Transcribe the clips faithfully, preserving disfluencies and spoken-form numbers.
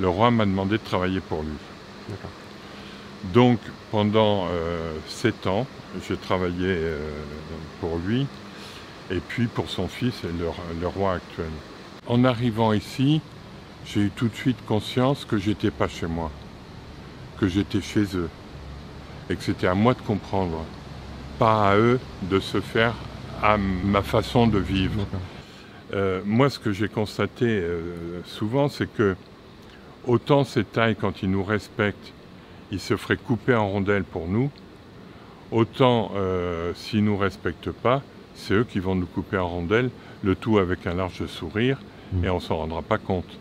le roi m'a demandé de travailler pour lui. D'accord. Donc pendant euh, sept ans, j'ai travaillé euh, pour lui et puis pour son fils et le, le roi actuel. En arrivant ici, j'ai eu tout de suite conscience que j'étais pas chez moi, que j'étais chez eux et que c'était à moi de comprendre, pas à eux de se faire à ma façon de vivre. Euh, moi, ce que j'ai constaté euh, souvent, c'est que autant ces Thaïs, quand ils nous respectent, ils se feraient couper en rondelles pour nous, autant euh, s'ils ne nous respectent pas, c'est eux qui vont nous couper en rondelles, le tout avec un large sourire, mmh. et on ne s'en rendra pas compte.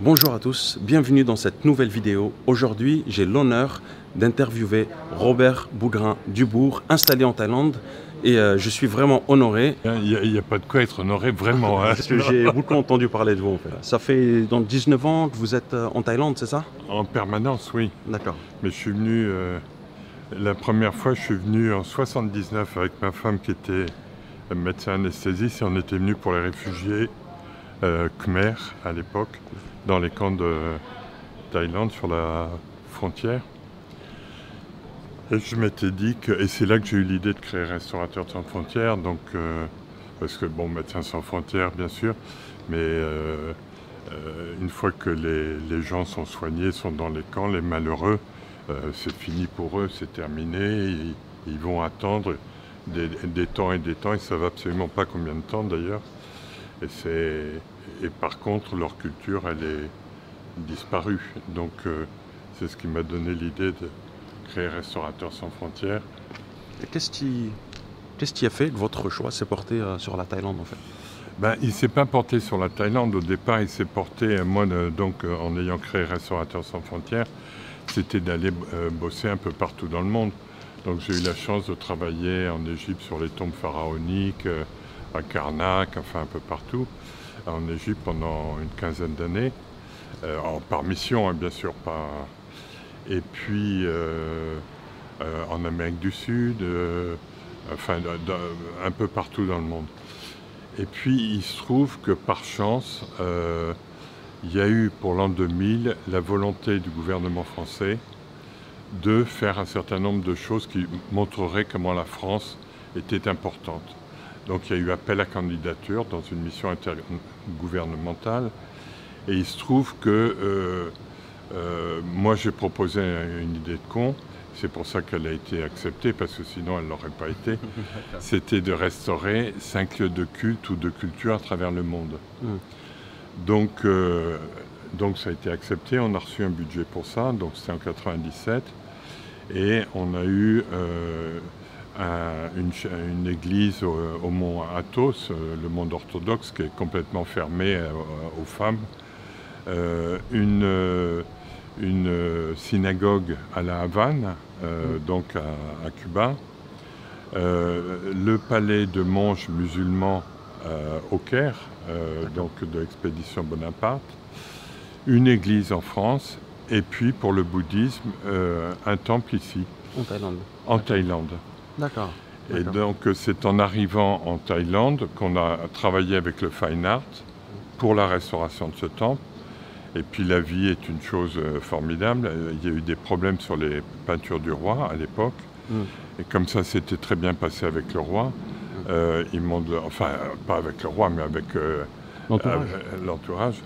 Bonjour à tous, bienvenue dans cette nouvelle vidéo. Aujourd'hui, j'ai l'honneur d'interviewer Robert Bougrain-Dubourg, installé en Thaïlande, et euh, je suis vraiment honoré. Il n'y a, a pas de quoi être honoré, vraiment. Hein. Parce que j'ai beaucoup entendu parler de vous, en fait. Ça fait donc dix-neuf ans que vous êtes en Thaïlande, c'est ça? En permanence, oui. D'accord. Mais je suis venu, euh, la première fois, je suis venu en soixante-dix-neuf avec ma femme qui était médecin anesthésiste, et on était venu pour les réfugiés euh, khmer, à l'époque, dans les camps de euh, Thaïlande, sur la frontière. Et je m'étais dit que, et c'est là que j'ai eu l'idée de créer Restaurateur Sans Frontières, donc, euh, parce que bon, Médecins sans frontières bien sûr, mais euh, euh, une fois que les, les gens sont soignés, sont dans les camps, les malheureux, euh, c'est fini pour eux, c'est terminé, ils, ils vont attendre des, des temps et des temps, ils ne savent absolument pas combien de temps d'ailleurs, et, et par contre leur culture elle est disparue, donc euh, c'est ce qui m'a donné l'idée de créer Restaurateur Sans Frontières. Qu'est-ce qui, qu'est-ce qui a fait que votre choix s'est porté euh, sur la Thaïlande en fait? Ben, il ne s'est pas porté sur la Thaïlande au départ, il s'est porté, moi de, donc euh, en ayant créé Restaurateur Sans Frontières, c'était d'aller euh, bosser un peu partout dans le monde. Donc j'ai eu la chance de travailler en Égypte sur les tombes pharaoniques, euh, à Karnak, enfin un peu partout, en Égypte pendant une quinzaine d'années, euh, par mission hein, bien sûr, pas... Et puis euh, euh, en Amérique du Sud, euh, enfin un peu partout dans le monde. Et puis il se trouve que par chance, euh, il y a eu pour l'an deux mille la volonté du gouvernement français de faire un certain nombre de choses qui montreraient comment la France était importante. Donc il y a eu appel à candidature dans une mission intergouvernementale. Et il se trouve que... Euh, Euh, moi j'ai proposé une idée de con, c'est pour ça qu'elle a été acceptée, parce que sinon elle n'aurait pas été. C'était de restaurer cinq lieux de culte ou de culture à travers le monde. Mm. Donc, euh, donc ça a été accepté, on a reçu un budget pour ça, donc c'était en quatre-vingt-dix-sept. Et on a eu euh, un, une, une église au, au Mont Athos, le monde orthodoxe, qui est complètement fermé aux, aux femmes. Euh, une, euh, une euh, synagogue à La Havane, euh, mmh. donc à, à Cuba, euh, le palais de monges musulmans euh, au Caire, euh, donc de l'expédition Bonaparte, une église en France, et puis pour le bouddhisme, euh, un temple ici. En Thaïlande. En Thaïlande. D'accord. Et donc c'est en arrivant en Thaïlande qu'on a travaillé avec le Fine Art pour la restauration de ce temple. Et puis la vie est une chose formidable. Il y a eu des problèmes sur les peintures du roi à l'époque. Mm. Et comme ça, c'était très bien passé avec le roi. Euh, ils m'ont, enfin, pas avec le roi, mais avec euh, l'entourage.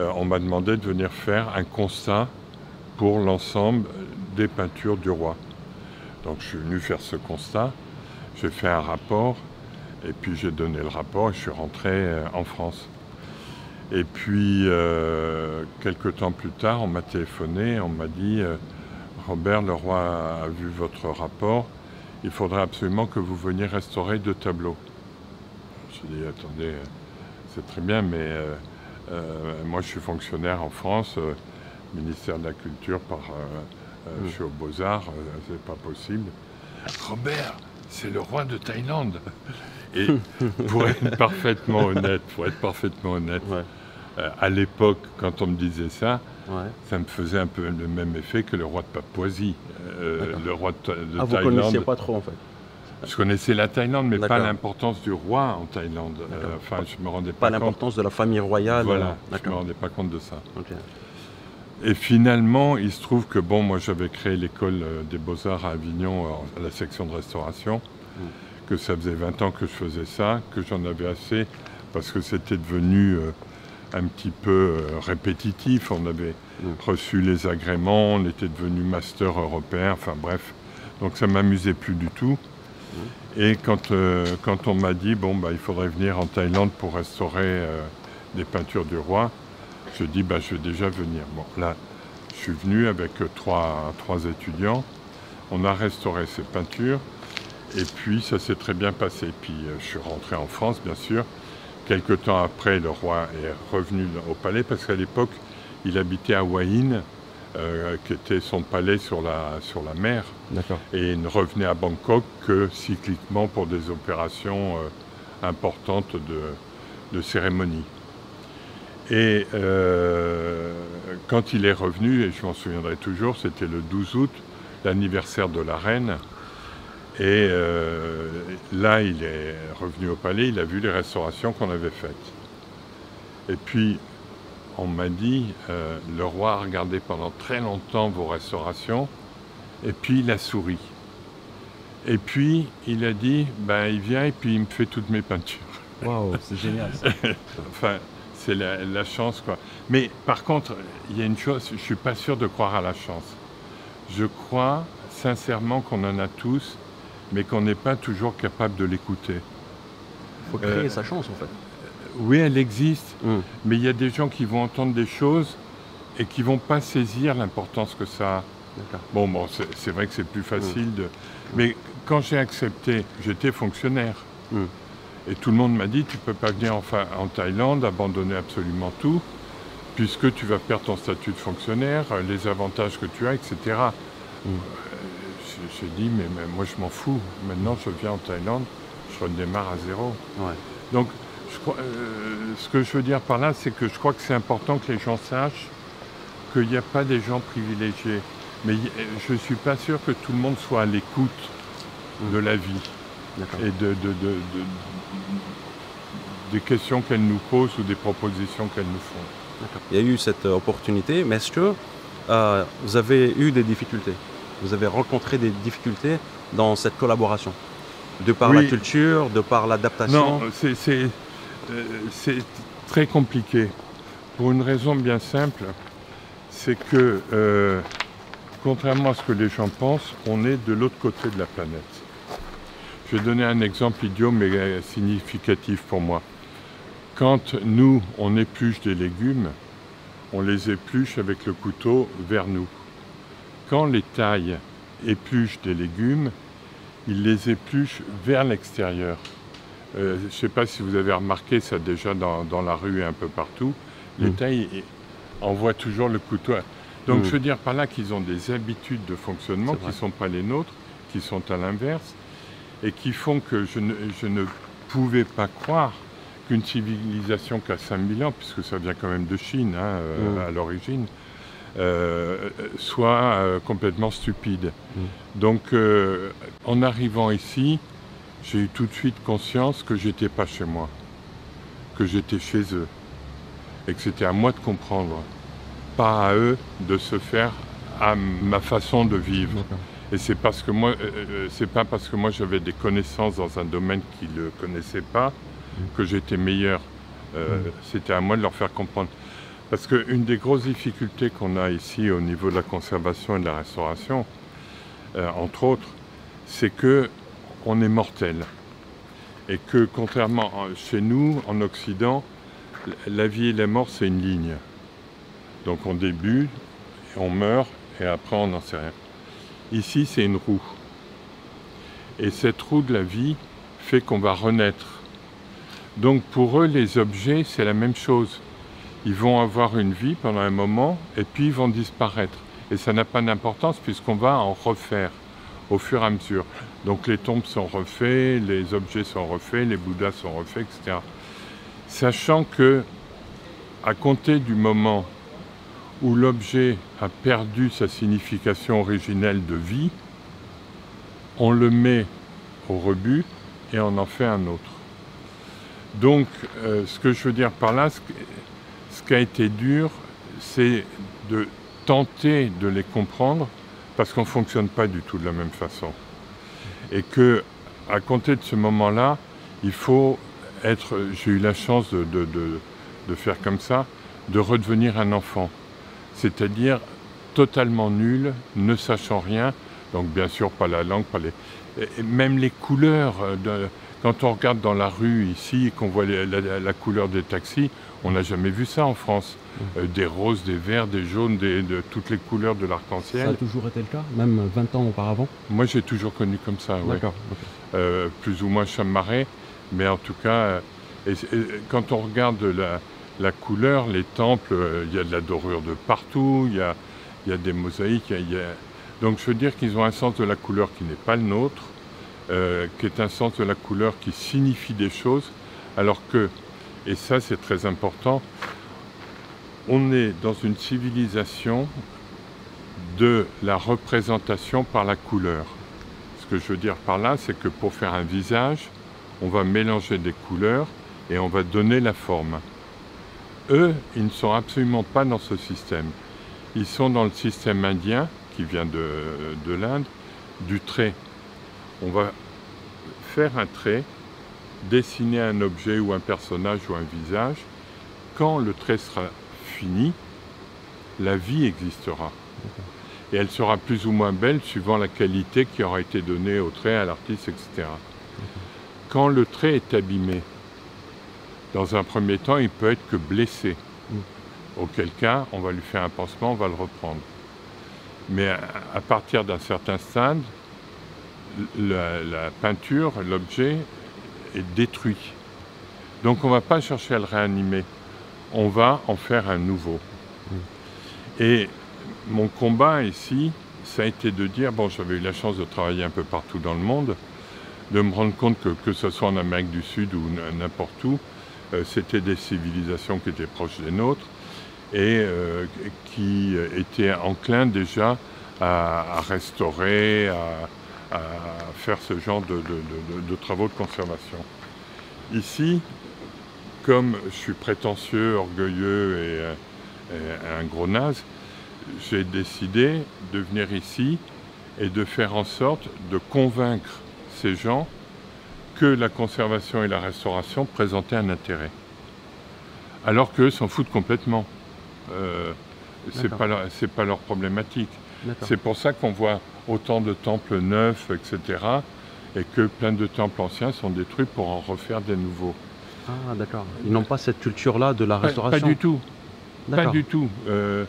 Euh, on m'a demandé de venir faire un constat pour l'ensemble des peintures du roi. Donc je suis venu faire ce constat. J'ai fait un rapport. Et puis j'ai donné le rapport et je suis rentré euh, en France. Et puis, euh, quelques temps plus tard, on m'a téléphoné, on m'a dit euh, « Robert, le roi a, a vu votre rapport, il faudrait absolument que vous veniez restaurer deux tableaux. » J'ai dit « Attendez, c'est très bien, mais euh, euh, moi je suis fonctionnaire en France, euh, ministère de la Culture, par, euh, euh, mmh. je suis aux Beaux-Arts, euh, c'est pas possible. » « Robert, c'est le roi de Thaïlande !» Et pour être parfaitement honnête, pour être parfaitement honnête, ouais. euh, à l'époque, quand on me disait ça, ouais. ça me faisait un peu le même effet que le roi de Papouasie, euh, le roi de, de ah, Thaïlande. Vous ne connaissiez pas trop en fait. Je connaissais la Thaïlande, mais pas l'importance du roi en Thaïlande. Euh, enfin, je me rendais pas, pas compte. Pas l'importance de la famille royale. Voilà, je me rendais pas compte de ça. Okay. Et finalement, il se trouve que, bon, moi j'avais créé l'école des Beaux-Arts à Avignon, à la section de restauration, mmh. que ça faisait vingt ans que je faisais ça, que j'en avais assez, parce que c'était devenu euh, un petit peu euh, répétitif. On avait mmh. reçu les agréments, on était devenu master européen, enfin bref. Donc ça m'amusait plus du tout. Mmh. Et quand, euh, quand on m'a dit, bon, bah, il faudrait venir en Thaïlande pour restaurer euh, des peintures du roi, je dis, bah, je vais déjà venir. Bon, là, je suis venu avec trois, trois étudiants. On a restauré ces peintures. Et puis, ça s'est très bien passé. Puis, je suis rentré en France, bien sûr. Quelques temps après, le roi est revenu au palais, parce qu'à l'époque, il habitait à Hua Hin, euh, qui était son palais sur la, sur la mer. D'accord. Et il ne revenait à Bangkok que cycliquement pour des opérations euh, importantes de, de cérémonie. Et euh, quand il est revenu, et je m'en souviendrai toujours, c'était le douze août, l'anniversaire de la reine. Et euh, là, il est revenu au palais, il a vu les restaurations qu'on avait faites. Et puis, on m'a dit, euh, le roi a regardé pendant très longtemps vos restaurations, et puis il a souri. Et puis, il a dit, ben, il vient et puis il me fait toutes mes peintures. Waouh, c'est génial ça. Enfin, c'est la, la chance, quoi. Mais par contre, il y a une chose, je ne suis pas sûr de croire à la chance. Je crois sincèrement qu'on en a tous, mais qu'on n'est pas toujours capable de l'écouter. Il faut créer euh, sa chance, en fait. Oui, elle existe, mm. mais il y a des gens qui vont entendre des choses et qui ne vont pas saisir l'importance que ça a. Bon, bon c'est vrai que c'est plus facile mm. de... Mais quand j'ai accepté, j'étais fonctionnaire. Mm. Et tout le monde m'a dit, tu ne peux pas venir en, en Thaïlande, abandonner absolument tout, puisque tu vas perdre ton statut de fonctionnaire, les avantages que tu as, et cetera. Mm. J'ai dit, mais, mais moi je m'en fous, maintenant je viens en Thaïlande, je redémarre à zéro. Ouais. Donc, je crois, euh, ce que je veux dire par là, c'est que je crois que c'est important que les gens sachent qu'il n'y a pas des gens privilégiés. Mais je ne suis pas sûr que tout le monde soit à l'écoute mm. de la vie. Et de, de, de, de, de, des questions qu'elle nous pose ou des propositions qu'elle nous font. Il y a eu cette opportunité, mais est-ce que euh, vous avez eu des difficultés? Vous avez rencontré des difficultés dans cette collaboration? De par oui. la culture, de par l'adaptation? Non, c'est euh, très compliqué. Pour une raison bien simple, c'est que, euh, contrairement à ce que les gens pensent, on est de l'autre côté de la planète. Je vais donner un exemple idiot, mais significatif pour moi. Quand nous, on épluche des légumes, on les épluche avec le couteau vers nous. Quand les Thaïs épluchent des légumes, ils les épluchent vers l'extérieur. Euh, je ne sais pas si vous avez remarqué ça déjà dans, dans la rue et un peu partout. Les mmh. Thaïs envoient toujours le couteau. Donc mmh. je veux dire par là qu'ils ont des habitudes de fonctionnement qui ne sont pas les nôtres, qui sont à l'inverse, et qui font que je ne, je ne pouvais pas croire qu'une civilisation qui a cinq mille ans, puisque ça vient quand même de Chine hein, euh, mmh. à l'origine, euh, soit euh, complètement stupide. Mmh. Donc euh, en arrivant ici, j'ai eu tout de suite conscience que j'étais pas chez moi, que j'étais chez eux, et que c'était à moi de comprendre, pas à eux de se faire à ma façon de vivre. Mmh. Et c'est parce que moi, euh, c'est pas parce que moi j'avais des connaissances dans un domaine qu'ils ne connaissaient pas que j'étais meilleur. Euh, mmh. C'était à moi de leur faire comprendre. Parce qu'une des grosses difficultés qu'on a ici au niveau de la conservation et de la restauration, euh, entre autres, c'est que on est mortel. Et que contrairement à chez nous, en Occident, la vie et la mort c'est une ligne. Donc on débute, on meurt et après on n'en sait rien. Ici, c'est une roue. Et cette roue de la vie fait qu'on va renaître. Donc pour eux, les objets, c'est la même chose. Ils vont avoir une vie pendant un moment, et puis ils vont disparaître. Et ça n'a pas d'importance, puisqu'on va en refaire au fur et à mesure. Donc les tombes sont refaites, les objets sont refaits, les bouddhas sont refaits, et cetera. Sachant que, à compter du moment où l'objet a perdu sa signification originelle de vie, on le met au rebut et on en fait un autre. Donc euh, ce que je veux dire par là, ce, ce qui a été dur, c'est de tenter de les comprendre parce qu'on ne fonctionne pas du tout de la même façon. Et que à compter de ce moment-là, il faut être, j'ai eu la chance de, de, de, de faire comme ça, de redevenir un enfant, c'est-à-dire totalement nul, ne sachant rien, donc bien sûr pas la langue, pas les... Et même les couleurs, de... quand on regarde dans la rue ici et qu'on voit la, la, la couleur des taxis, on n'a jamais vu ça en France, mmh. euh, des roses, des verts, des jaunes, des, de toutes les couleurs de l'arc-en-ciel. Ça a toujours été le cas, même vingt ans auparavant? Moi j'ai toujours connu comme ça, oui. D'accord. Okay. Euh, plus ou moins chamarré, mais en tout cas, euh, et, et, quand on regarde la, la couleur, les temples, il euh, y a de la dorure de partout, il y a, y a des mosaïques, y a, y a... donc je veux dire qu'ils ont un sens de la couleur qui n'est pas le nôtre, euh, qui est un sens de la couleur qui signifie des choses, alors que, et ça c'est très important, on est dans une civilisation de la représentation par la couleur. Ce que je veux dire par là, c'est que pour faire un visage, on va mélanger des couleurs et on va donner la forme. Eux, ils ne sont absolument pas dans ce système. Ils sont dans le système indien, qui vient de, de l'Inde, du trait. On va faire un trait, dessiner un objet ou un personnage ou un visage. Quand le trait sera fini, la vie existera. Et elle sera plus ou moins belle suivant la qualité qui aura été donnée au trait, à l'artiste, et cetera. Quand le trait est abîmé, dans un premier temps, il peut être que blessé. Auquel cas, on va lui faire un pansement, on va le reprendre. Mais à, à partir d'un certain stade, la, la peinture, l'objet, est détruit. Donc on ne va pas chercher à le réanimer. On va en faire un nouveau. Et mon combat ici, ça a été de dire, bon, j'avais eu la chance de travailler un peu partout dans le monde, de me rendre compte que, que ce soit en Amérique du Sud ou n'importe où, euh, c'était des civilisations qui étaient proches des nôtres et euh, qui étaient enclins déjà à, à restaurer, à, à faire ce genre de, de, de, de, de travaux de conservation. Ici, comme je suis prétentieux, orgueilleux et, et un gros naze, j'ai décidé de venir ici et de faire en sorte de convaincre ces gens que la conservation et la restauration présentaient un intérêt. Alors qu'eux s'en foutent complètement. Euh, c'est pas leur, c'est pas leur problématique. C'est pour ça qu'on voit autant de temples neufs, et cetera. Et que plein de temples anciens sont détruits pour en refaire des nouveaux. Ah d'accord. Ils n'ont pas cette culture-là de la restauration. Pas, pas du tout. Pas du tout. Euh,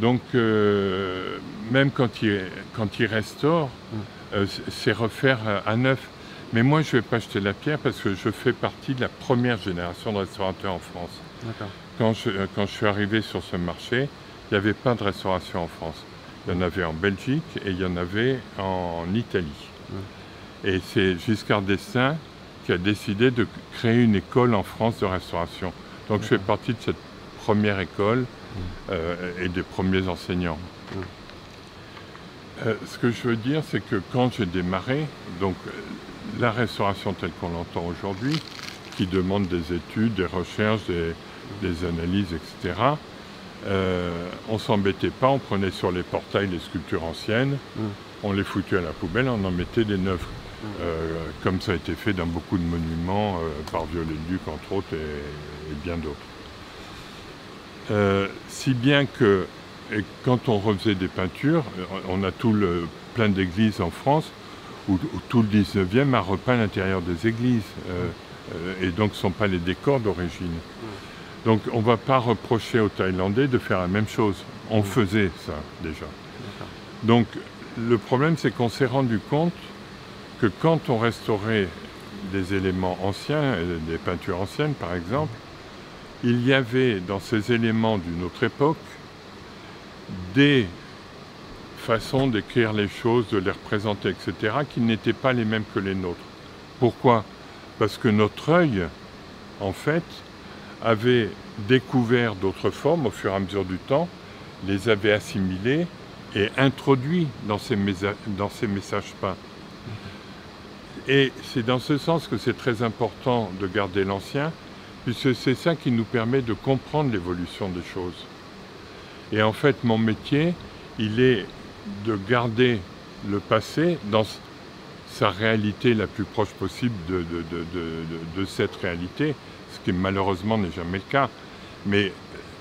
Donc, euh, même quand il, quand il restaure, euh, c'est refaire à neuf. Mais moi, je ne vais pas jeter la pierre parce que je fais partie de la première génération de restaurateurs en France. Quand je, quand je suis arrivé sur ce marché, il n'y avait pas de restauration en France. Il y en avait en Belgique et il y en avait en Italie. Et c'est Giscard d'Estaing qui a décidé de créer une école en France de restauration. Donc, je fais partie de cette première école. Euh, et des premiers enseignants. Euh, ce que je veux dire, c'est que quand j'ai démarré, donc la restauration telle qu'on l'entend aujourd'hui, qui demande des études, des recherches, des, des analyses, et cetera, euh, on ne s'embêtait pas, on prenait sur les portails les sculptures anciennes, mm. on les foutait à la poubelle, on en mettait des neuves, mm. euh, comme ça a été fait dans beaucoup de monuments, euh, par Viollet-Duc entre autres, et, et bien d'autres. Euh, si bien que et quand on refaisait des peintures, on a tout le, plein d'églises en France où, où tout le dix-neuvième a repeint l'intérieur des églises euh, euh, et donc ce ne sont pas les décors d'origine. Donc on ne va pas reprocher aux Thaïlandais de faire la même chose. On oui. faisait ça déjà. Donc le problème c'est qu'on s'est rendu compte que quand on restaurait des éléments anciens, des peintures anciennes par exemple, il y avait dans ces éléments d'une autre époque des façons d'écrire les choses, de les représenter, et cetera, qui n'étaient pas les mêmes que les nôtres. Pourquoi? Parce que notre œil, en fait, avait découvert d'autres formes au fur et à mesure du temps, les avait assimilées et introduit dans ces, dans ces messages peints. Et c'est dans ce sens que c'est très important de garder l'ancien, puisque c'est ça qui nous permet de comprendre l'évolution des choses. Et en fait, mon métier, il est de garder le passé dans sa réalité la plus proche possible de, de, de, de, de cette réalité, ce qui malheureusement n'est jamais le cas, mais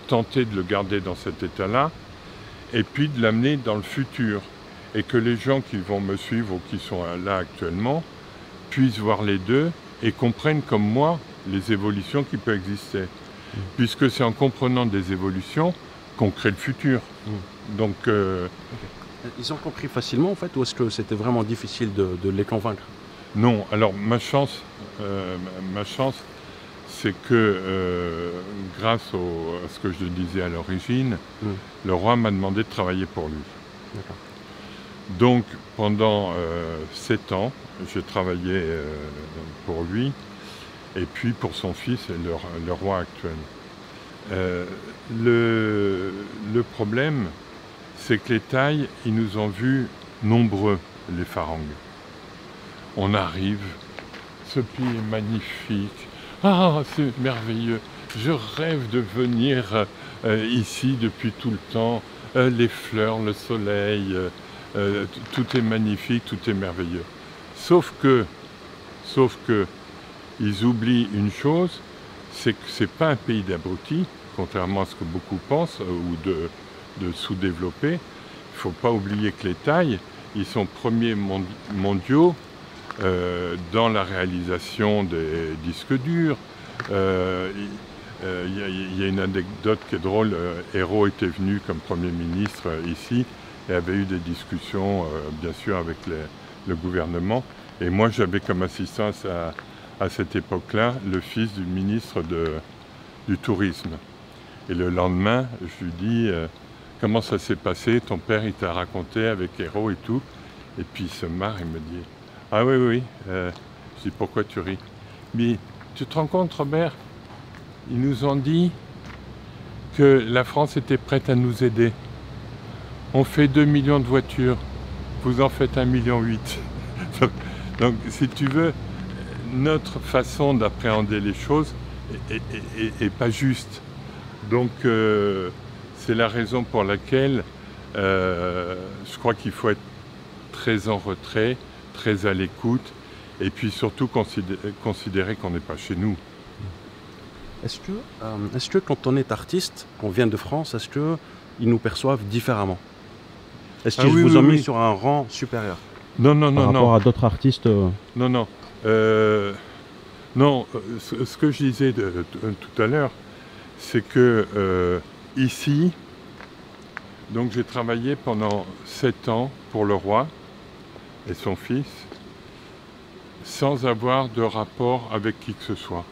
tenter de le garder dans cet état-là, et puis de l'amener dans le futur, et que les gens qui vont me suivre ou qui sont là actuellement puissent voir les deux et comprennent comme moi les évolutions qui peuvent exister. Mmh. Puisque c'est en comprenant des évolutions qu'on crée le futur. Mmh. Donc, euh... okay. Ils ont compris facilement en fait, ou est-ce que c'était vraiment difficile de, de les convaincre? Non, alors ma chance, euh, ma chance c'est que euh, grâce au, à ce que je disais à l'origine, mmh. le roi m'a demandé de travailler pour lui. D'accord. Donc pendant euh, sept ans, j'ai travaillé euh, pour lui et puis pour son fils, et le, le roi actuel. Euh, le, le problème, c'est que les Thaïs, ils nous ont vus nombreux, les pharangs. On arrive, ce pays est magnifique, ah c'est merveilleux, je rêve de venir euh, ici depuis tout le temps, euh, les fleurs, le soleil... Euh, Euh, tout est magnifique, tout est merveilleux. Sauf que, sauf que, ils oublient une chose, c'est que c'est pas un pays d'abrutis, contrairement à ce que beaucoup pensent, euh, ou de, de sous-développés. Il faut pas oublier que les Thaïs, ils sont premiers mond mondiaux euh, dans la réalisation des disques durs. Il euh, euh, y, y a une anecdote qui est drôle. Euh, Hérault était venu comme Premier ministre euh, ici. Et avait eu des discussions, euh, bien sûr, avec les, le gouvernement. Et moi, j'avais comme assistant à, à cette époque-là le fils du ministre de, du Tourisme. Et le lendemain, je lui dis euh, « Comment ça s'est passé? Ton père, il t'a raconté avec Hérault et tout ?» Et puis il se marre, il me dit « Ah oui, oui. Euh, » Je dis « Pourquoi tu ris ?» Mais tu te rends compte, Robert, ils nous ont dit que la France était prête à nous aider. On fait deux millions de voitures, vous en faites un virgule huit million. donc, donc, si tu veux, notre façon d'appréhender les choses n'est pas juste. Donc, euh, c'est la raison pour laquelle euh, je crois qu'il faut être très en retrait, très à l'écoute, et puis surtout considérer, considérer qu'on n'est pas chez nous. Est-ce que, euh, est-ce que quand on est artiste, qu'on vient de France, est-ce qu'ils nous perçoivent différemment? Est-ce qu'ils ah oui, vous oui, ont oui. mis sur un rang supérieur? Non, non, non, Par non. Par rapport à d'autres artistes euh... Non, non. Euh, non, ce, ce que je disais de, de, tout à l'heure, c'est que euh, ici, donc j'ai travaillé pendant sept ans pour le roi et son fils, sans avoir de rapport avec qui que ce soit.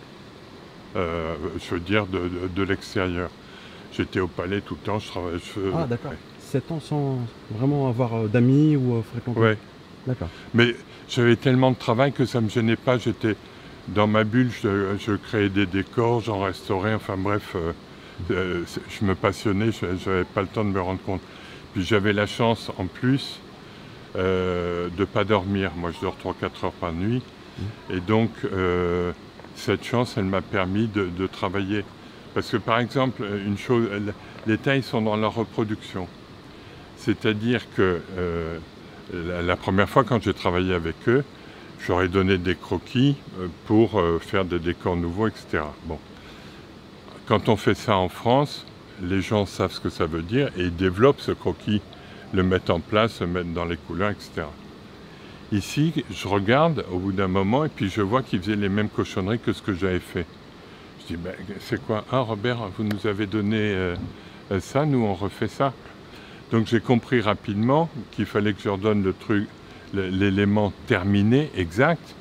Euh, je veux dire de, de, de l'extérieur. J'étais au palais tout le temps, je travaillais... Je... Ah d'accord. Ouais. sept ans sans vraiment avoir d'amis ou fréquenter. Oui. D'accord. Mais j'avais tellement de travail que ça ne me gênait pas. J'étais dans ma bulle, je, je créais des décors, j'en restaurais, enfin bref, euh, euh, je me passionnais, je n'avais pas le temps de me rendre compte. Puis j'avais la chance en plus euh, de ne pas dormir. Moi je dors trois à quatre heures par nuit. Mmh. Et donc euh, cette chance, elle m'a permis de, de travailler. Parce que par exemple, une chose, les Thaïs sont dans la reproduction. C'est-à-dire que euh, la, la première fois, quand j'ai travaillé avec eux, j'aurais donné des croquis euh, pour euh, faire des décors nouveaux, et cetera. Bon. Quand on fait ça en France, les gens savent ce que ça veut dire et ils développent ce croquis, le mettent en place, le mettent dans les couleurs, et cetera. Ici, je regarde au bout d'un moment et puis je vois qu'ils faisaient les mêmes cochonneries que ce que j'avais fait. Je dis, ben, c'est quoi? Ah Robert, vous nous avez donné euh, ça, nous on refait ça. Donc j'ai compris rapidement qu'il fallait que je leur donne le truc, l'élément terminé, exact,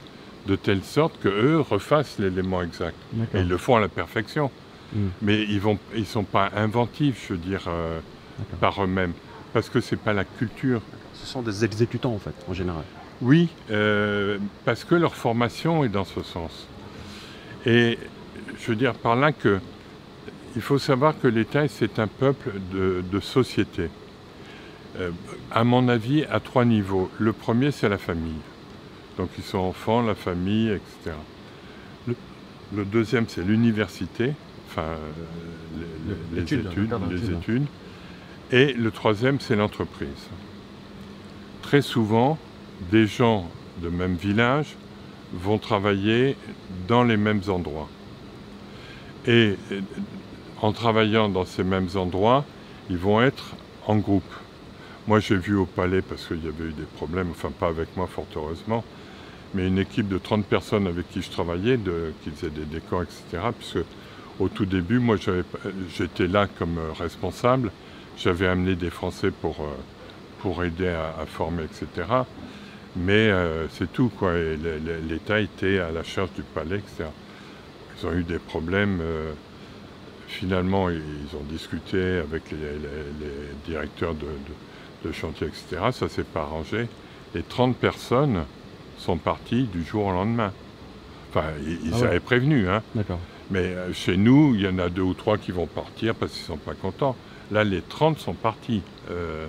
de telle sorte qu'eux refassent l'élément exact. Et ils le font à la perfection. Mmh. Mais ils ne ils sont pas inventifs, je veux dire, euh, par eux-mêmes. Parce que ce n'est pas la culture. Ce sont des exécutants, en fait, en général. Oui, euh, parce que leur formation est dans ce sens. Et je veux dire par là que il faut savoir que les Thaïs, c'est un peuple de, de société. Euh, à mon avis, à trois niveaux. Le premier, c'est la famille. Donc ils sont enfants, la famille, et cetera. Le, le deuxième, c'est l'université, enfin euh, les, les, études, les, études, les études. Et le troisième, c'est l'entreprise. Très souvent, des gens de même village vont travailler dans les mêmes endroits. Et en travaillant dans ces mêmes endroits, ils vont être en groupe. Moi, j'ai vu au Palais, parce qu'il y avait eu des problèmes, enfin pas avec moi, fort heureusement, mais une équipe de trente personnes avec qui je travaillais, de, qui faisait des décors, et cetera. Puisque au tout début, moi, j'étais là comme responsable. J'avais amené des Français pour, pour aider à, à former, et cetera. Mais euh, c'est tout, quoi. L'État était à la charge du Palais, et cetera. Ils ont eu des problèmes. Euh, finalement, ils ont discuté avec les, les, les directeurs de, de, de chantier, et cetera. Ça ne s'est pas arrangé. Et trente personnes sont parties du jour au lendemain. Enfin, ils, ils ah ouais. avaient prévenu, hein. D'accord. Mais chez nous, il y en a deux ou trois qui vont partir parce qu'ils ne sont pas contents. Là, les trente sont partis euh,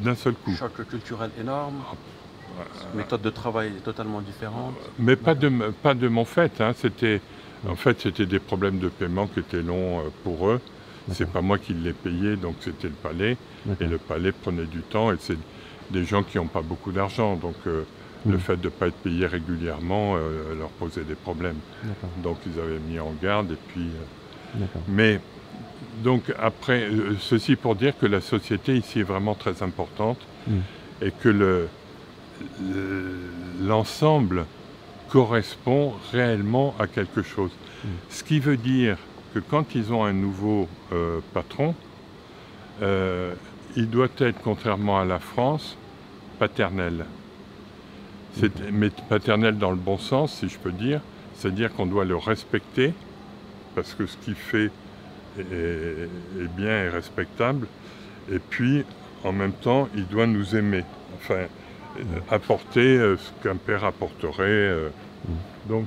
d'un seul coup. Choc culturel énorme. Oh. Méthode de travail totalement différente. Mais pas de, pas de mon fait. Hein. C'était, en fait, c'était des problèmes de paiement qui étaient longs pour eux. C'est pas moi qui les payais, donc c'était le Palais. Et le Palais prenait du temps. Et c'est des gens qui n'ont pas beaucoup d'argent. Donc euh, mmh. le fait de ne pas être payé régulièrement euh, leur posait des problèmes. Donc ils avaient mis en garde. Et puis, euh, mais donc après, euh, ceci pour dire que la société ici est vraiment très importante. Mmh. Et que le... l'ensemble correspond réellement à quelque chose. Mmh. Ce qui veut dire que quand ils ont un nouveau euh, patron, euh, il doit être, contrairement à la France, paternel. Mmh. Mais paternel dans le bon sens, si je peux dire, c'est-à-dire qu'on doit le respecter, parce que ce qu'il fait est, est bien et respectable, et puis, en même temps, il doit nous aimer. Enfin, apporter euh, ce qu'un père apporterait. Euh. Mm. Donc,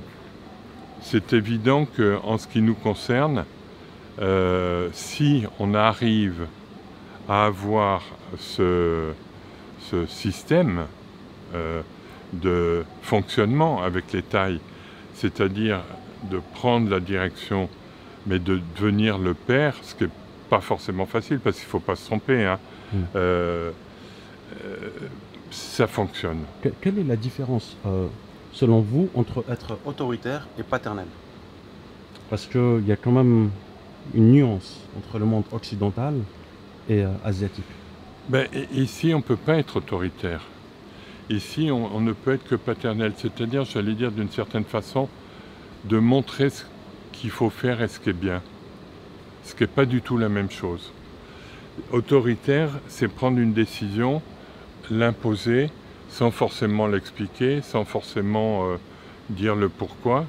c'est évident qu'en ce qui nous concerne, euh, si on arrive à avoir ce, ce système euh, de fonctionnement avec les tailles, c'est-à-dire de prendre la direction, mais de devenir le père, ce qui n'est pas forcément facile, parce qu'il ne faut pas se tromper, hein. Mm. euh, euh, ça fonctionne. Que, quelle est la différence, euh, selon vous, entre être autoritaire et paternel? Parce qu'il y a quand même une nuance entre le monde occidental et euh, asiatique. Ben, ici, on ne peut pas être autoritaire. Ici, on, on ne peut être que paternel. C'est-à-dire, j'allais dire d'une certaine façon, de montrer ce qu'il faut faire et ce qui est bien. Ce qui n'est pas du tout la même chose. Autoritaire, c'est prendre une décision, l'imposer, sans forcément l'expliquer, sans forcément euh, dire le pourquoi.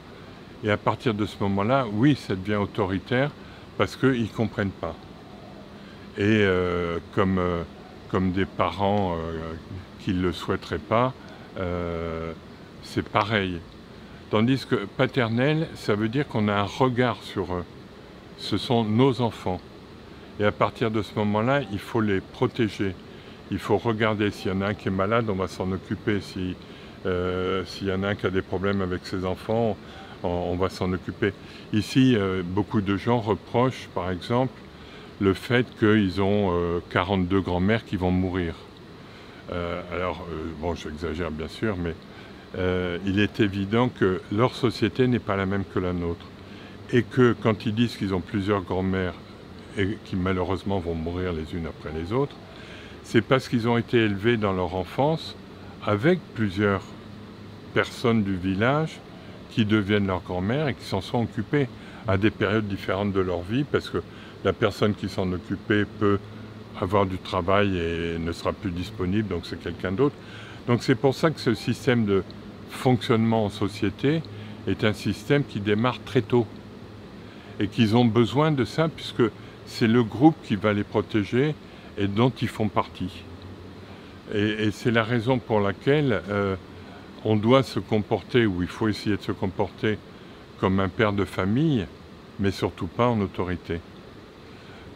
Et à partir de ce moment-là, oui, ça devient autoritaire, parce qu'ils ne comprennent pas. Et euh, comme, euh, comme des parents euh, qui ne le souhaiteraient pas, euh, c'est pareil. Tandis que paternel, ça veut dire qu'on a un regard sur eux. Ce sont nos enfants. Et à partir de ce moment-là, il faut les protéger. Il faut regarder, s'il y en a un qui est malade, on va s'en occuper. S'il euh, s'il y en a un qui a des problèmes avec ses enfants, on, on va s'en occuper. Ici, euh, beaucoup de gens reprochent, par exemple, le fait qu'ils ont euh, quarante-deux grands-mères qui vont mourir. Euh, alors, euh, bon, j'exagère bien sûr, mais euh, il est évident que leur société n'est pas la même que la nôtre. Et que quand ils disent qu'ils ont plusieurs grands-mères et qui malheureusement vont mourir les unes après les autres, c'est parce qu'ils ont été élevés dans leur enfance avec plusieurs personnes du village qui deviennent leur grand-mère et qui s'en sont occupées à des périodes différentes de leur vie, parce que la personne qui s'en occupait peut avoir du travail et ne sera plus disponible, donc c'est quelqu'un d'autre. Donc c'est pour ça que ce système de fonctionnement en société est un système qui démarre très tôt et qu'ils ont besoin de ça, puisque c'est le groupe qui va les protéger et dont ils font partie. Et, et c'est la raison pour laquelle euh, on doit se comporter, ou il faut essayer de se comporter comme un père de famille, mais surtout pas en autorité.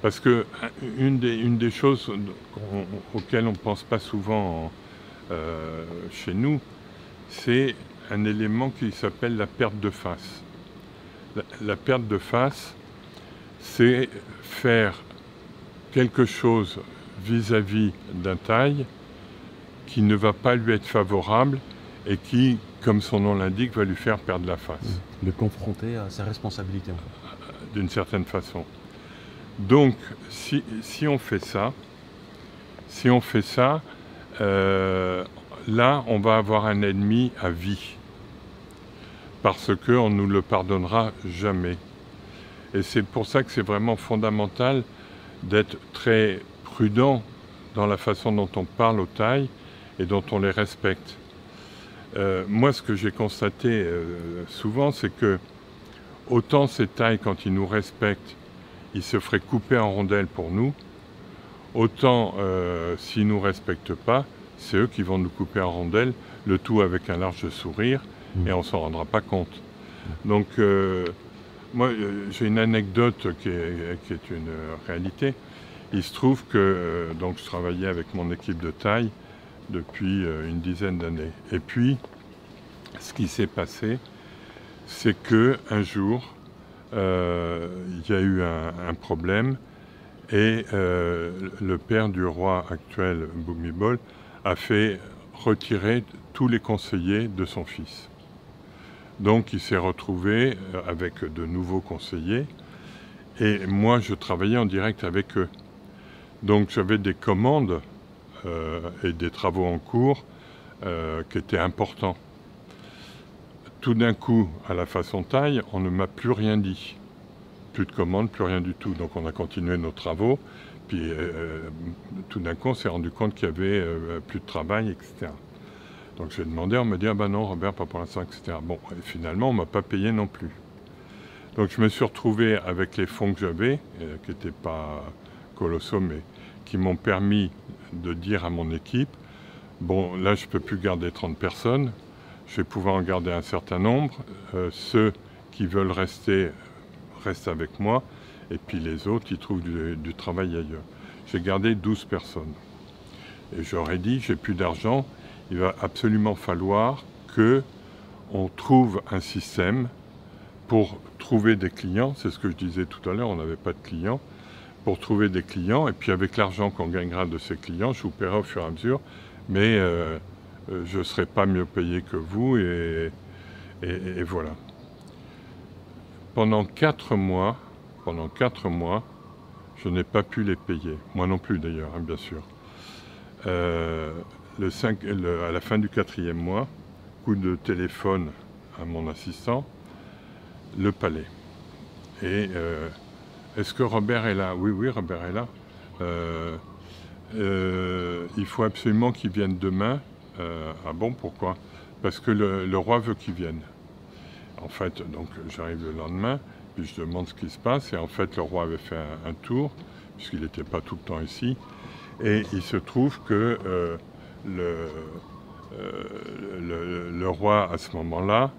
Parce que une des, une des choses on, auxquelles on ne pense pas souvent en, euh, chez nous, c'est un élément qui s'appelle la perte de face. La, la perte de face, c'est faire quelque chose vis-à-vis d'un taille qui ne va pas lui être favorable et qui, comme son nom l'indique, va lui faire perdre la face. Le confronter à sa responsabilité. D'une certaine façon. Donc, si, si on fait ça, si on fait ça, euh, là, on va avoir un ennemi à vie. Parce qu'on ne nous le pardonnera jamais. Et c'est pour ça que c'est vraiment fondamental d'être très prudent dans la façon dont on parle aux tailles et dont on les respecte. Euh, moi, ce que j'ai constaté euh, souvent, c'est que autant ces tailles, quand ils nous respectent, ils se feraient couper en rondelles pour nous, autant euh, s'ils ne nous respectent pas, c'est eux qui vont nous couper en rondelles, le tout avec un large sourire, mmh. et on ne s'en rendra pas compte. Donc, euh, moi, j'ai une anecdote qui est, qui est une réalité. Il se trouve que donc, je travaillais avec mon équipe de taille depuis une dizaine d'années. Et puis, ce qui s'est passé, c'est qu'un jour, euh, il y a eu un, un problème et euh, le père du roi actuel, Bhumibol, a fait retirer tous les conseillers de son fils. Donc il s'est retrouvé avec de nouveaux conseillers et moi je travaillais en direct avec eux. Donc j'avais des commandes euh, et des travaux en cours euh, qui étaient importants. Tout d'un coup, à la façon taille, on ne m'a plus rien dit. Plus de commandes, plus rien du tout. Donc on a continué nos travaux, puis euh, tout d'un coup on s'est rendu compte qu'il y avait euh, plus de travail, et cetera. Donc j'ai demandé, on me dit « Ah ben non Robert, pas pour l'instant, et cetera » Bon, et finalement on ne m'a pas payé non plus. Donc je me suis retrouvé avec les fonds que j'avais, euh, qui n'étaient pas colossaux, mais qui m'ont permis de dire à mon équipe « Bon, là je ne peux plus garder trente personnes, je vais pouvoir en garder un certain nombre, euh, ceux qui veulent rester, restent avec moi, et puis les autres, ils trouvent du, du travail ailleurs. » J'ai gardé douze personnes. Et j'aurais dit « J'ai plus d'argent ». Il va absolument falloir qu'on trouve un système pour trouver des clients, c'est ce que je disais tout à l'heure, on n'avait pas de clients, pour trouver des clients, et puis avec l'argent qu'on gagnera de ces clients, je vous paierai au fur et à mesure, mais euh, je ne serai pas mieux payé que vous, et, et, et voilà. Pendant quatre mois, pendant quatre mois, je n'ai pas pu les payer, moi non plus d'ailleurs, hein, bien sûr. Euh, Le cinq, le, à la fin du quatrième mois, coup de téléphone à mon assistant, le palais. Et euh, est-ce que Robert est là? Oui, oui, Robert est là. Euh, euh, il faut absolument qu'il vienne demain. Euh, ah bon, pourquoi? Parce que le, le roi veut qu'il vienne. En fait, donc j'arrive le lendemain, puis je demande ce qui se passe. Et en fait, le roi avait fait un, un tour, puisqu'il n'était pas tout le temps ici. Et il se trouve que... Euh, Le, euh, le, le roi, à ce moment-là,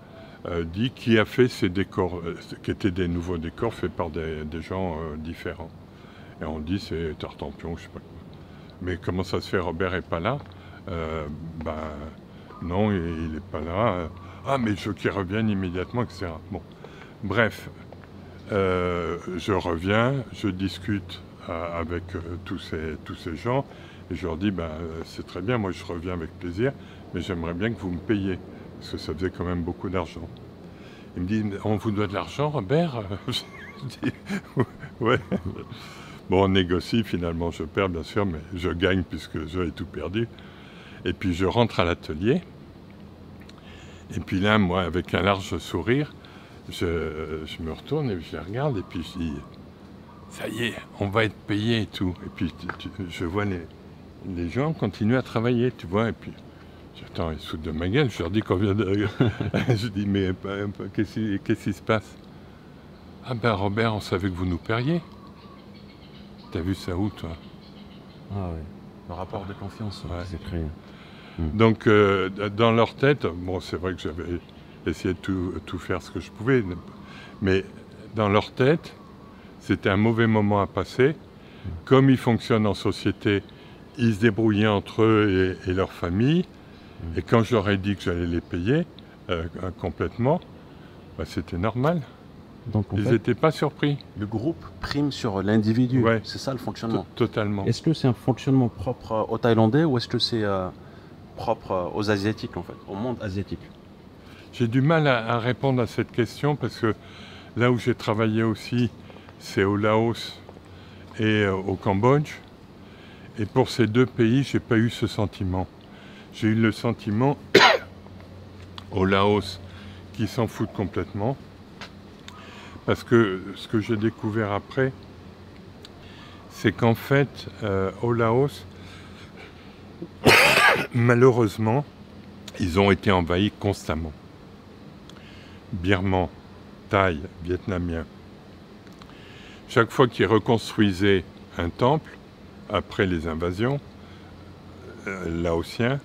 euh, dit qui a fait ces décors, euh, qui étaient des nouveaux décors faits par des, des gens euh, différents. Et on dit c'est Tartampion, je sais pas. Mais comment ça se fait, Robert n'est pas là? euh, Ben non, il n'est pas là. Ah, mais je veux qu'il revienne immédiatement, et cetera. Bon, bref, euh, je reviens, je discute euh, avec euh, tous, ces, tous ces gens. Et je leur dis, ben, c'est très bien, moi je reviens avec plaisir, mais j'aimerais bien que vous me payiez, parce que ça faisait quand même beaucoup d'argent. Ils me disent, on vous doit de l'argent, Robert? Je dis, ouais. Bon, on négocie, finalement je perds, bien sûr, mais je gagne puisque j'avais tout perdu. Et puis je rentre à l'atelier, et puis là, moi, avec un large sourire, je, je me retourne et je les regarde, et puis je dis, ça y est, on va être payé et tout. Et puis tu, tu, je vois les... les gens continuent à travailler, tu vois, et puis j'attends, ils sautent de ma gueule, je leur dis combien de... je dis, mais qu'est-ce qu'est-ce qui se passe? Ah ben Robert, on savait que vous nous paieriez. T'as vu ça où, toi? Ah oui, le rapport de confiance, ouais. C'est créé. Donc, euh, dans leur tête, bon, c'est vrai que j'avais essayé de tout, tout faire ce que je pouvais, mais dans leur tête, c'était un mauvais moment à passer. Comme ils fonctionnent en société, ils se débrouillaient entre eux et, et leur famille, Mmh. Et quand j'aurais dit que j'allais les payer euh, complètement, bah, c'était normal. Donc, ils n'étaient pas surpris. Le groupe prime sur l'individu, ouais. C'est ça le fonctionnement. T Totalement. Est-ce que c'est un fonctionnement propre aux Thaïlandais ou est-ce que c'est euh, propre aux Asiatiques en fait, au monde asiatique? J'ai du mal à, à répondre à cette question parce que là où j'ai travaillé aussi, c'est au Laos et euh, au Cambodge. Et pour ces deux pays, j'ai pas eu ce sentiment. J'ai eu le sentiment au Laos qu'ils s'en foutent complètement. Parce que ce que j'ai découvert après, c'est qu'en fait, euh, au Laos, malheureusement, ils ont été envahis constamment. Birmans, Thaïs, Vietnamiens. Chaque fois qu'ils reconstruisaient un temple, après les invasions, euh, laotiens,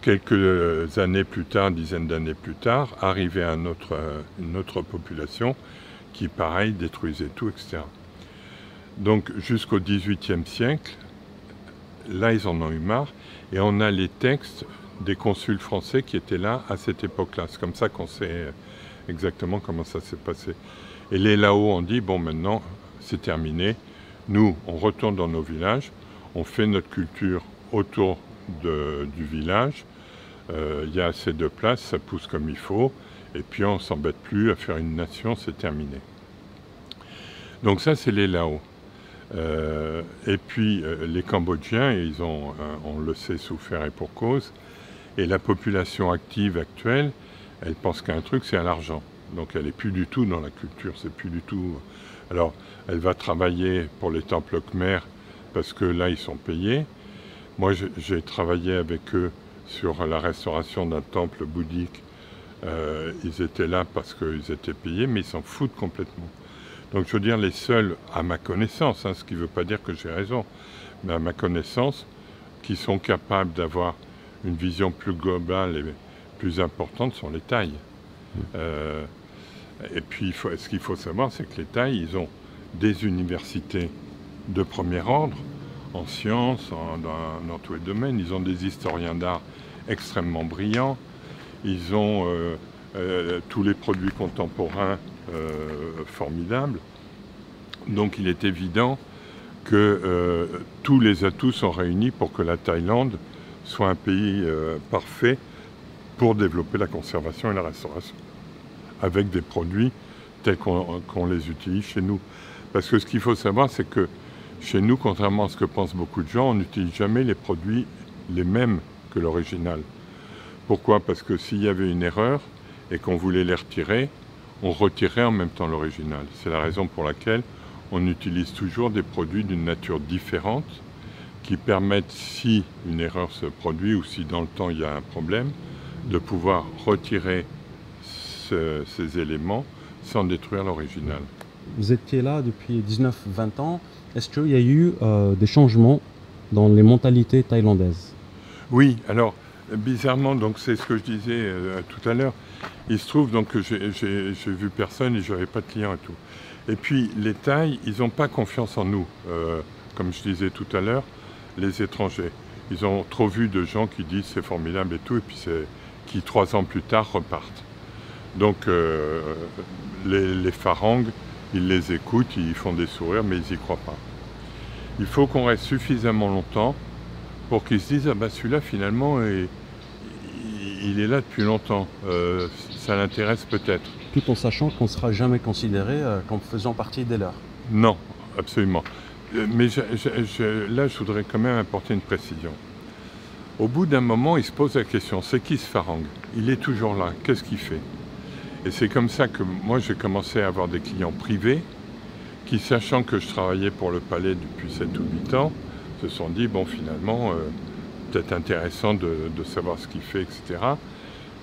quelques années plus tard, dizaines d'années plus tard, arrivait à un autre, une autre population qui, pareil, détruisait tout, et cetera. Donc, jusqu'au dix-huitième siècle, là, ils en ont eu marre. Et on a les textes des consuls français qui étaient là à cette époque-là. C'est comme ça qu'on sait exactement comment ça s'est passé. Et les Laos ont dit, bon, maintenant, c'est terminé. Nous, on retourne dans nos villages, on fait notre culture autour de, du village. Il y a assez de place, ça pousse comme il faut, et puis on ne s'embête plus à faire une nation, c'est terminé. Donc ça, c'est les Laos. Euh, et puis euh, les Cambodgiens, ils ont, euh, on le sait, souffert et pour cause, et la population active actuelle, elle pense qu'un truc, c'est à l'argent. Donc elle n'est plus du tout dans la culture, c'est plus du tout... Alors, elle va travailler pour les temples khmers, parce que là, ils sont payés. Moi, j'ai travaillé avec eux sur la restauration d'un temple bouddhique. Euh, ils étaient là parce qu'ils étaient payés, mais ils s'en foutent complètement. Donc, je veux dire, les seuls, à ma connaissance, hein, ce qui ne veut pas dire que j'ai raison, mais à ma connaissance, qui sont capables d'avoir une vision plus globale et plus importante sont les Thaïs. Euh, et puis, faut, ce qu'il faut savoir, c'est que les Thaïs, ils ont des universités de premier ordre, en sciences, en, dans, dans tous les domaines. Ils ont des historiens d'art extrêmement brillants. Ils ont euh, euh, tous les produits contemporains euh, formidables. Donc, il est évident que euh, tous les atouts sont réunis pour que la Thaïlande soit un pays euh, parfait pour développer la conservation et la restauration, avec des produits tels qu'on qu'on les utilise chez nous. Parce que ce qu'il faut savoir, c'est que chez nous, contrairement à ce que pensent beaucoup de gens, on n'utilise jamais les produits les mêmes que l'original. Pourquoi? Parce que s'il y avait une erreur et qu'on voulait les retirer, on retirait en même temps l'original. C'est la raison pour laquelle on utilise toujours des produits d'une nature différente qui permettent, si une erreur se produit ou si dans le temps il y a un problème, de pouvoir retirer ces éléments sans détruire l'original. Vous étiez là depuis dix-neuf vingt ans. Est-ce qu'il y a eu euh, des changements dans les mentalités thaïlandaises? Oui, alors bizarrement, donc c'est ce que je disais euh, tout à l'heure. Il se trouve donc que j'ai vu personne et je n'avais pas de clients et tout. Et puis les Thaïs, ils n'ont pas confiance en nous, euh, comme je disais tout à l'heure, les étrangers. Ils ont trop vu de gens qui disent c'est formidable et tout, et puis qui trois ans plus tard repartent. Donc euh, les, les pharangues, ils les écoutent, ils font des sourires, mais ils n'y croient pas. Il faut qu'on reste suffisamment longtemps pour qu'ils se disent « Ah ben celui-là, finalement, est, il est là depuis longtemps, euh, ça l'intéresse peut-être. » Tout en sachant qu'on ne sera jamais considéré euh, comme faisant partie des leurs. Non, absolument. Mais je, je, je, là, je voudrais quand même apporter une précision. Au bout d'un moment, il se pose la question « C'est qui ce pharangue? Il est toujours là, qu'est-ce qu'il fait ?» Et c'est comme ça que moi j'ai commencé à avoir des clients privés qui, sachant que je travaillais pour le palais depuis sept ou huit ans, se sont dit, bon finalement, euh, peut-être intéressant de, de savoir ce qu'il fait, et cetera.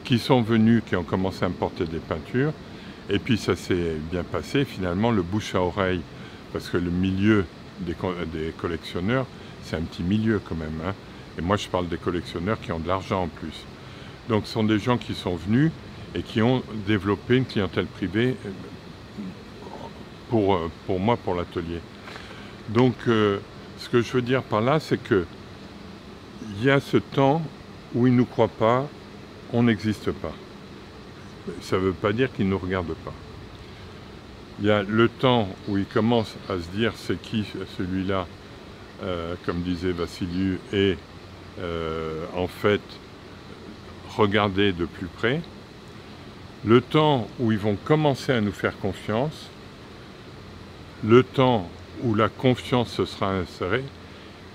Qui sont venus, qui ont commencé à me porter des peintures, et puis ça s'est bien passé. Finalement, le bouche à oreille, parce que le milieu des, des collectionneurs, c'est un petit milieu quand même, hein. Et moi je parle des collectionneurs qui ont de l'argent en plus. Donc ce sont des gens qui sont venus et qui ont développé une clientèle privée pour, pour moi, pour l'atelier. Donc, euh, ce que je veux dire par là, c'est qu'il y a ce temps où ils ne nous croient pas, on n'existe pas. Ça ne veut pas dire qu'ils ne nous regardent pas. Il y a le temps où ils commencent à se dire c'est qui celui-là, euh, comme disait Vassiliou, et euh, en fait regarder de plus près. Le temps où ils vont commencer à nous faire confiance, le temps où la confiance se sera insérée,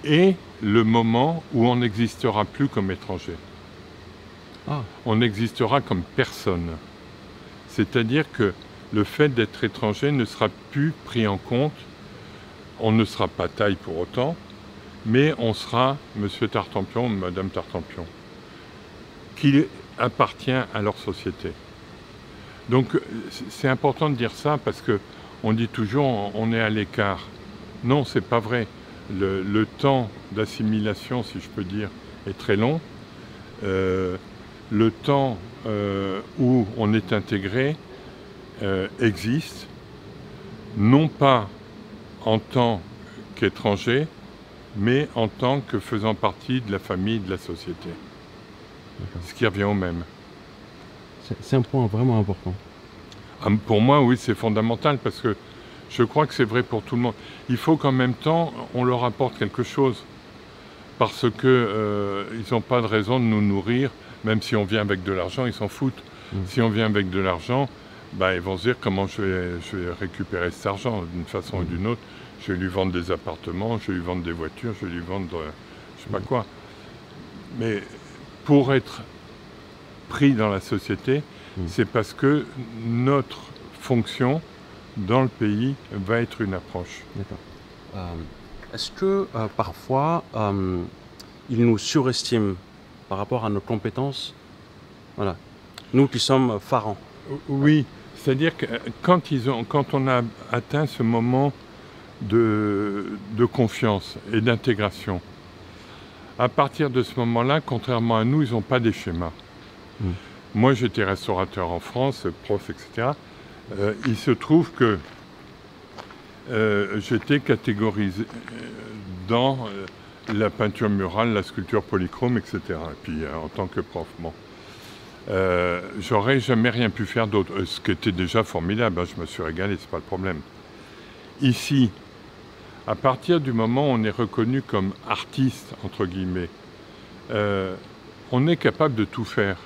et le moment où on n'existera plus comme étranger. Ah. On n'existera comme personne. C'est-à-dire que le fait d'être étranger ne sera plus pris en compte, on ne sera pas taille pour autant, mais on sera Monsieur Tartempion ou Madame Tartempion, qui appartient à leur société. Donc c'est important de dire ça, parce que on dit toujours on est à l'écart. Non, c'est pas vrai. Le, le temps d'assimilation, si je peux dire, est très long. Euh, le temps euh, où on est intégré Euh, existe, non pas en tant qu'étranger, mais en tant que faisant partie de la famille, de la société. Ce qui revient au même. C'est un point vraiment important. Ah, pour moi, oui, c'est fondamental, parce que je crois que c'est vrai pour tout le monde. Il faut qu'en même temps, on leur apporte quelque chose, parce qu'ils euh, n'ont pas de raison de nous nourrir, même si on vient avec de l'argent, ils s'en foutent. Mmh. Si on vient avec de l'argent, ben, ils vont se dire comment je vais, je vais récupérer cet argent d'une façon ou d'une autre. Je vais lui vendre des appartements, je vais lui vendre des voitures, je vais lui vendre euh, je sais pas quoi. Mais pour être pris dans la société, mm. c'est parce que notre fonction dans le pays va être une approche. D'accord. Euh, est-ce que euh, parfois euh, ils nous surestiment par rapport à nos compétences? Voilà. Nous qui sommes pharaons. Oui. C'est-à-dire que quand, ils ont, quand on a atteint ce moment de, de confiance et d'intégration, à partir de ce moment-là, contrairement à nous, ils n'ont pas des schémas. Mmh. Moi, j'étais restaurateur en France, prof, et cetera. Euh, il se trouve que euh, j'étais catégorisé dans la peinture murale, la sculpture polychrome, et cetera. Et puis, euh, en tant que prof, bon. Euh, j'aurais jamais rien pu faire d'autre, ce qui était déjà formidable, hein, je me suis régalé, c'est pas le problème. Ici, à partir du moment où on est reconnu comme artiste, entre guillemets, euh, on est capable de tout faire.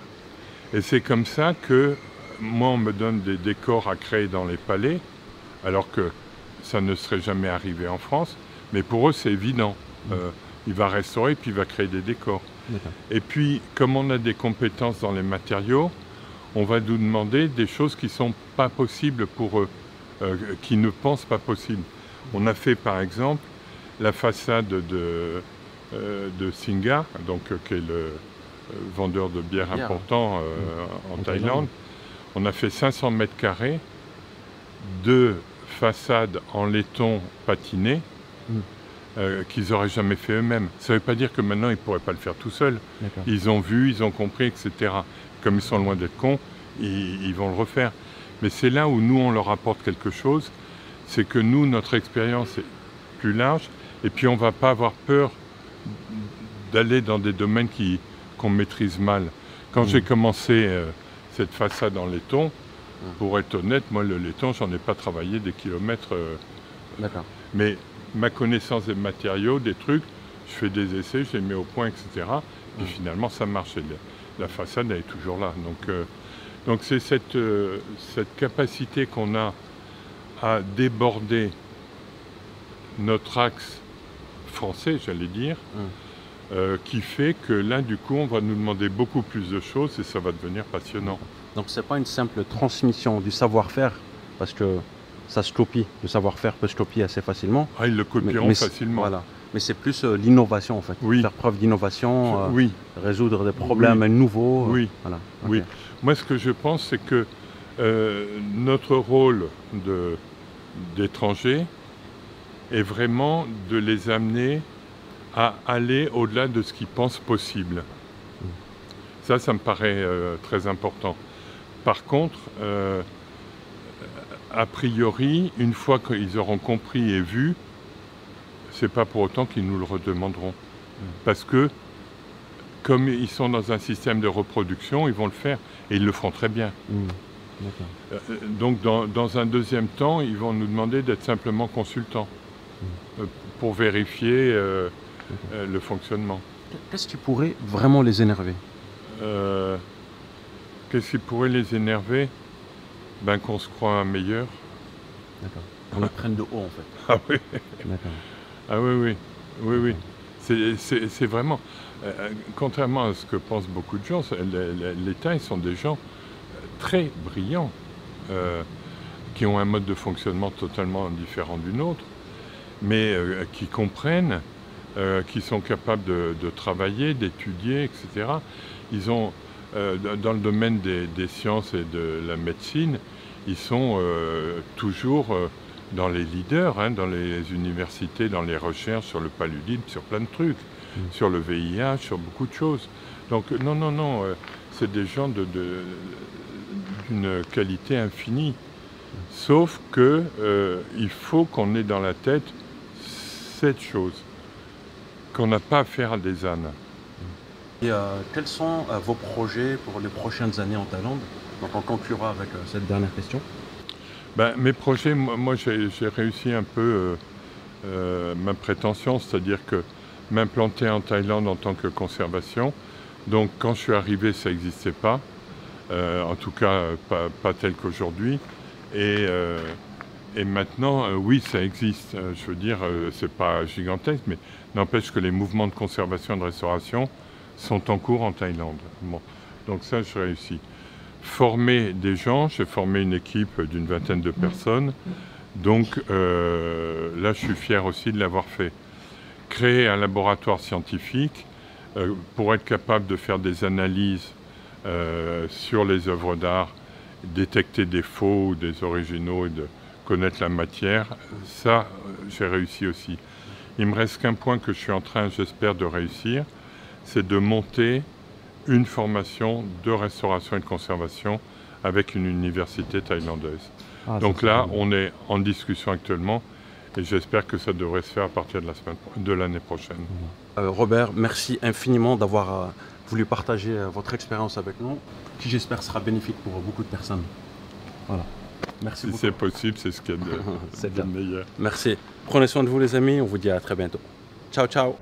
Et c'est comme ça que, moi, on me donne des décors à créer dans les palais, alors que ça ne serait jamais arrivé en France, mais pour eux, c'est évident. Euh, il va restaurer, puis il va créer des décors. Et puis, comme on a des compétences dans les matériaux, on va nous demander des choses qui ne sont pas possibles pour eux, euh, qui ne pensent pas possibles. On a fait, par exemple, la façade de, euh, de Singa, donc, euh, qui est le vendeur de bière important euh, en, en Thaïlande. On a fait cinq cents mètres carrés de façades en laiton patiné. Mm. Euh, qu'ils n'auraient jamais fait eux-mêmes. Ça ne veut pas dire que maintenant, ils ne pourraient pas le faire tout seuls. Ils ont vu, ils ont compris, et cetera. Comme ils sont loin d'être cons, ils, ils vont le refaire. Mais c'est là où nous, on leur apporte quelque chose, c'est que nous, notre expérience est plus large, et puis on ne va pas avoir peur d'aller dans des domaines qui, qu'on maîtrise mal. Quand mmh. j'ai commencé euh, cette façade en laiton, mmh. pour être honnête, moi, le laiton, j'en ai pas travaillé des kilomètres. Euh, D'accord. Mais ma connaissance des matériaux, des trucs, je fais des essais, je les mets au point, et cetera. Et finalement, ça marche. Et la façade, elle est toujours là. Donc, euh, donc c'est cette, euh, cette capacité qu'on a à déborder notre axe français, j'allais dire, mm. euh, qui fait que là, du coup, on va nous demander beaucoup plus de choses et ça va devenir passionnant. Donc, c'est pas une simple transmission du savoir-faire, parce que ça se copie, le savoir-faire peut se copier assez facilement. Ah, ils le copieront mais, mais facilement. Voilà. Mais c'est plus euh, l'innovation en fait, oui. faire preuve d'innovation, euh, oui. résoudre des problèmes oui. nouveaux. Euh, oui. Voilà. Okay. oui, moi ce que je pense c'est que euh, notre rôle d'étranger est vraiment de les amener à aller au-delà de ce qu'ils pensent possible. Mmh. Ça, ça me paraît euh, très important. Par contre, euh, a priori, une fois qu'ils auront compris et vu, c'est pas pour autant qu'ils nous le redemanderont. Parce que, comme ils sont dans un système de reproduction, ils vont le faire et ils le feront très bien. Mmh. D'accord. Donc dans, dans un deuxième temps, ils vont nous demander d'être simplement consultants mmh. pour vérifier euh, euh, le fonctionnement. Qu'est-ce qui pourrait vraiment les énerver ? euh, Qu'est-ce qui pourrait les énerver ? Ben qu'on se croit un meilleur. D'accord. On le prenne de haut en fait. Ah oui. D'accord. Ah oui, oui. Oui, oui. C'est vraiment... Euh, contrairement à ce que pensent beaucoup de gens, les Thaïs sont des gens très brillants, euh, qui ont un mode de fonctionnement totalement différent du nôtre, mais euh, qui comprennent, euh, qui sont capables de, de travailler, d'étudier, et cetera. Ils ont, euh, dans le domaine des, des sciences et de la médecine, ils sont euh, toujours... Euh, dans les leaders, hein, dans les universités, dans les recherches, sur le paludisme, sur plein de trucs, mmh. sur le V I H, sur beaucoup de choses. Donc non, non, non, euh, c'est des gens de, de, d'une qualité infinie. Mmh. Sauf que euh, il faut qu'on ait dans la tête cette chose, qu'on n'a pas affaire à des ânes. Et euh, quels sont euh, vos projets pour les prochaines années en Thaïlande? Donc on conclura avec euh, cette dernière question. Ben, mes projets, moi, moi j'ai réussi un peu euh, euh, ma prétention, c'est-à-dire que m'implanter en Thaïlande en tant que conservation. Donc quand je suis arrivé, ça n'existait pas, euh, en tout cas pas, pas tel qu'aujourd'hui. Et, euh, et maintenant, euh, oui, ça existe. Euh, je veux dire, euh, c'est pas gigantesque, mais n'empêche que les mouvements de conservation et de restauration sont en cours en Thaïlande. Bon, donc ça, je réussis. Former des gens, j'ai formé une équipe d'une vingtaine de personnes, donc euh, là je suis fier aussi de l'avoir fait. Créer un laboratoire scientifique euh, pour être capable de faire des analyses euh, sur les œuvres d'art, détecter des faux ou des originaux et de connaître la matière, ça j'ai réussi aussi. Il me reste qu'un point que je suis en train, j'espère, de réussir, c'est de monter une formation de restauration et de conservation avec une université thaïlandaise. Ah, donc là, on est en discussion actuellement et j'espère que ça devrait se faire à partir de la semaine, de l'année prochaine. Euh, Robert, merci infiniment d'avoir euh, voulu partager euh, votre expérience avec nous, qui j'espère sera bénéfique pour beaucoup de personnes. Voilà. Merci beaucoup. Si c'est possible, c'est ce qu'il y a de, de meilleur. Merci. Prenez soin de vous les amis, on vous dit à très bientôt. Ciao, ciao.